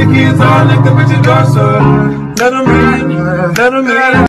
the kids all like the bitches are, so let them in, let them in.